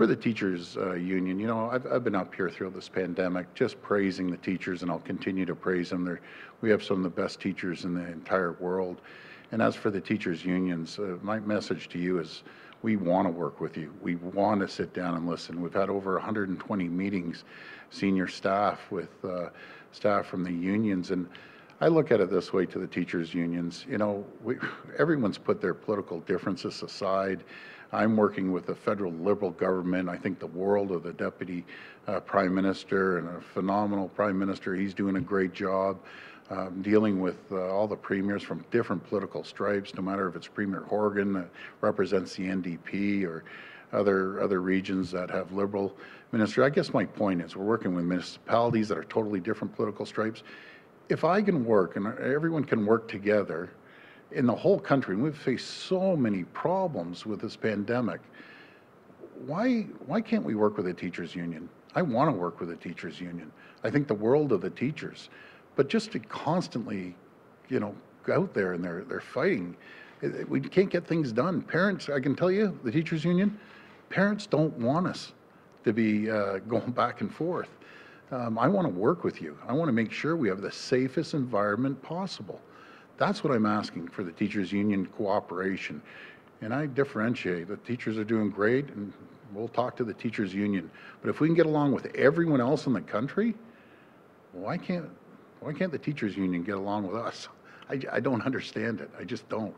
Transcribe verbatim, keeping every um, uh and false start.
for the teachers uh, union, you know, I've, I've been up here through this pandemic just praising the teachers, and I'll continue to praise them. They're, we have some of the best teachers in the entire world. And as for the teachers unions, uh, my message to you is we want to work with you. We want to sit down and listen. We've had over one hundred twenty meetings, senior staff with uh, staff from the unions. And I look at it this way to the teachers unions, you know, we, everyone's put their political differences aside. I'm working with the federal Liberal government. I think the world of the Deputy uh, Prime Minister, and a phenomenal Prime Minister. He's doing a great job um, dealing with uh, all the premiers from different political stripes, no matter if it's Premier Horgan that represents the N D P or other other regions that have Liberal minister. I guess my point is we're working with municipalities that are totally different political stripes. If I can work and everyone can work together in the whole country, and we've faced so many problems with this pandemic, why why can't we work with a teachers union? I want to work with a teachers union. I think the world of the teachers, but just to constantly, you know, go out there and they're they're fighting, we can't get things done. Parents, I can tell you, the teachers union, parents don't want us to be uh, going back and forth. Um, I want to work with you. I want to make sure we have the safest environment possible. That's what I'm asking for the teachers union cooperation. And I differentiate. The teachers are doing great, and we'll talk to the teachers union. But if we can get along with everyone else in the country, why can't, why can't the teachers union get along with us? I, I don't understand it. I just don't.